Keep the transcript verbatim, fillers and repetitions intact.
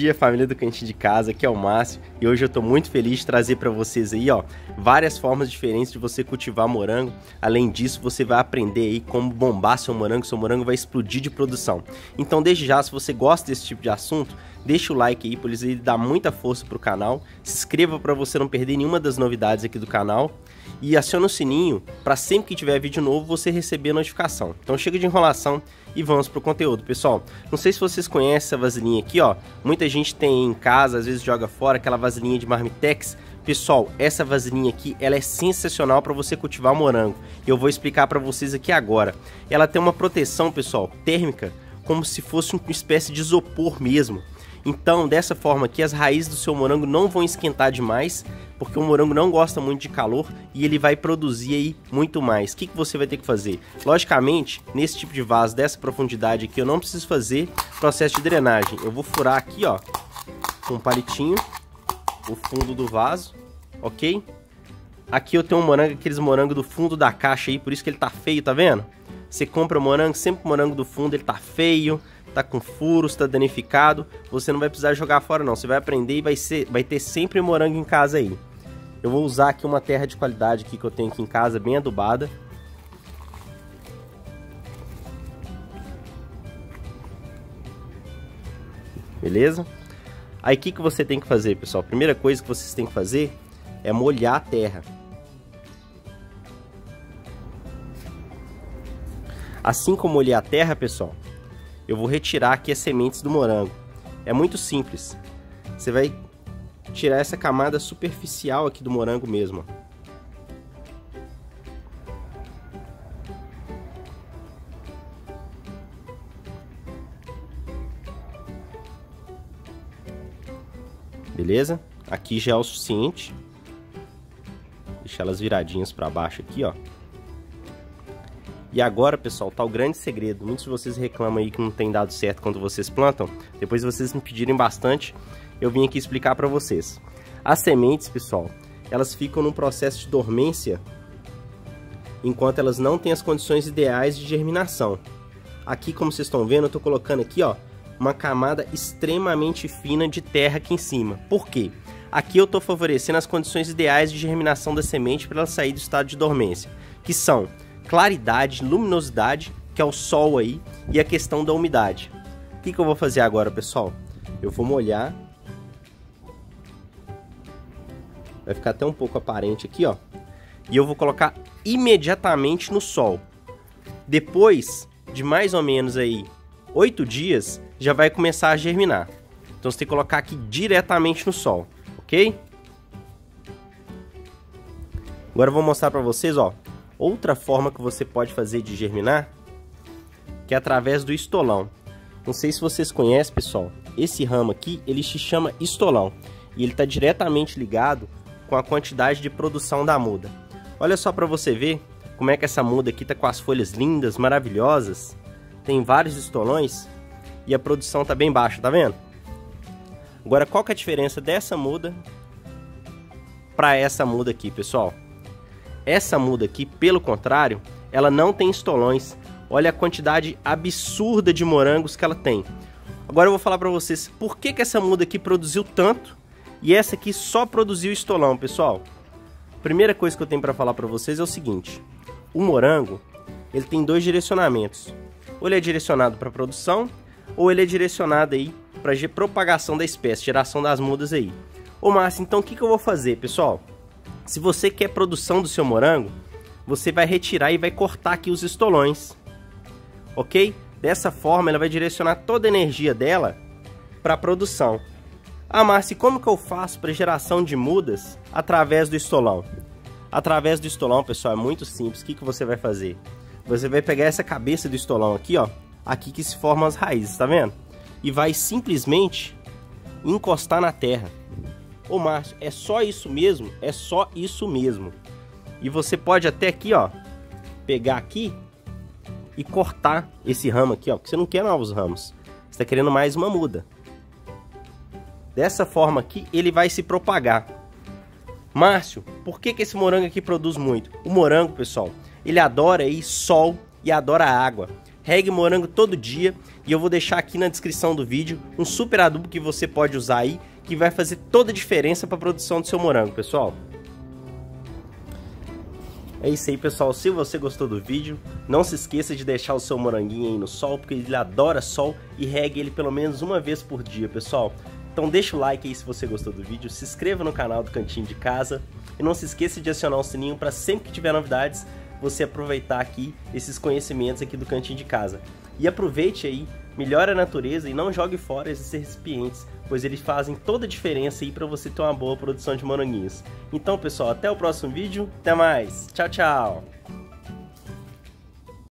dia, família do Cantinho de Casa, aqui é o Márcio e hoje eu tô muito feliz de trazer para vocês aí, ó, várias formas diferentes de você cultivar morango. Além disso, você vai aprender aí como bombar seu morango, seu morango vai explodir de produção. Então, desde já, se você gosta desse tipo de assunto, deixa o like aí, pois ele dá muita força pro canal. Se inscreva para você não perder nenhuma das novidades aqui do canal e aciona o sininho para sempre que tiver vídeo novo você receber a notificação. Então, chega de enrolação e vamos pro conteúdo, pessoal. Não sei se vocês conhecem essa vasilhinha aqui, ó. Muita gente tem em casa, às vezes joga fora, aquela vasilhinha de Marmitex. Pessoal, essa vasilhinha aqui, ela é sensacional para você cultivar morango. Eu vou explicar para vocês aqui agora. Ela tem uma proteção, pessoal, térmica, como se fosse uma espécie de isopor mesmo. Então, dessa forma aqui, as raízes do seu morango não vão esquentar demais, porque o morango não gosta muito de calor e ele vai produzir aí muito mais. O que que você vai ter que fazer? Logicamente, nesse tipo de vaso, dessa profundidade aqui, eu não preciso fazer processo de drenagem. Eu vou furar aqui, ó, com um palitinho, o fundo do vaso, ok? Aqui eu tenho um morango, aqueles morangos do fundo da caixa aí, por isso que ele tá feio, tá vendo? Você compra morango, sempre o morango do fundo, ele tá feio, tá com furos, tá danificado, você não vai precisar jogar fora não, você vai aprender e vai, ser, vai ter sempre morango em casa aí. Eu vou usar aqui uma terra de qualidade aqui que eu tenho aqui em casa, bem adubada. Beleza? Aí o que que você tem que fazer, pessoal? A primeira coisa que vocês têm que fazer é molhar a terra. Assim como molhar a terra, pessoal, eu vou retirar aqui as sementes do morango. É muito simples. Você vai tirar essa camada superficial aqui do morango mesmo. Beleza? Aqui já é o suficiente. Deixa elas viradinhas para baixo aqui, ó. E agora, pessoal, tá o grande segredo. Muitos de vocês reclamam aí que não tem dado certo quando vocês plantam. Depois vocês me pedirem bastante, eu vim aqui explicar para vocês. As sementes, pessoal, elas ficam num processo de dormência enquanto elas não têm as condições ideais de germinação. Aqui, como vocês estão vendo, eu tô colocando aqui, ó, uma camada extremamente fina de terra aqui em cima. Por quê? Aqui eu tô favorecendo as condições ideais de germinação da semente para ela sair do estado de dormência, que são claridade, luminosidade, que é o sol aí, e a questão da umidade. O que que eu vou fazer agora, pessoal? Eu vou molhar. Vai ficar até um pouco aparente aqui, ó. E eu vou colocar imediatamente no sol. Depois de mais ou menos aí oito dias, já vai começar a germinar. Então você tem que colocar aqui diretamente no sol, ok? Agora eu vou mostrar para vocês, ó. Outra forma que você pode fazer de germinar, que é através do estolão. Não sei se vocês conhecem, pessoal, esse ramo aqui, ele se chama estolão. E ele está diretamente ligado com a quantidade de produção da muda. Olha só para você ver como é que essa muda aqui está com as folhas lindas, maravilhosas. Tem vários estolões e a produção está bem baixa, tá vendo? Agora, qual que é a diferença dessa muda para essa muda aqui, pessoal? Essa muda aqui, pelo contrário, ela não tem estolões. Olha a quantidade absurda de morangos que ela tem. Agora eu vou falar para vocês por que que essa muda aqui produziu tanto e essa aqui só produziu estolão, pessoal. Primeira coisa que eu tenho para falar para vocês é o seguinte: o morango, ele tem dois direcionamentos. Ou ele é direcionado para produção, ou ele é direcionado aí para propagação da espécie, geração das mudas aí. Ô Márcio, então o que que eu vou fazer, pessoal? Se você quer produção do seu morango, você vai retirar e vai cortar aqui os estolões, ok? Dessa forma, ela vai direcionar toda a energia dela para a produção. Ah, Márcio, como que eu faço para geração de mudas através do estolão? Através do estolão, pessoal, é muito simples. O que que você vai fazer? Você vai pegar essa cabeça do estolão aqui, ó, aqui que se formam as raízes, tá vendo? E vai simplesmente encostar na terra. Ô Márcio, é só isso mesmo? É só isso mesmo. E você pode até aqui, ó, pegar aqui e cortar esse ramo aqui, ó, porque você não quer novos ramos. Você tá querendo mais uma muda. Dessa forma aqui, ele vai se propagar. Márcio, por que que esse morango aqui produz muito? O morango, pessoal, ele adora aí sol e adora água. regue morango todo dia, e eu vou deixar aqui na descrição do vídeo um super adubo que você pode usar aí, que vai fazer toda a diferença para a produção do seu morango, pessoal. É isso aí, pessoal. Se você gostou do vídeo, não se esqueça de deixar o seu moranguinho aí no sol, porque ele adora sol, e regue ele pelo menos uma vez por dia, pessoal. Então deixa o like aí se você gostou do vídeo, se inscreva no canal do Cantinho de Casa e não se esqueça de acionar o sininho para sempre que tiver novidades você aproveitar aqui esses conhecimentos aqui do Cantinho de Casa. E aproveite aí, melhore a natureza e não jogue fora esses recipientes, pois eles fazem toda a diferença aí para você ter uma boa produção de moranguinhos. Então, pessoal, até o próximo vídeo, até mais, tchau, tchau!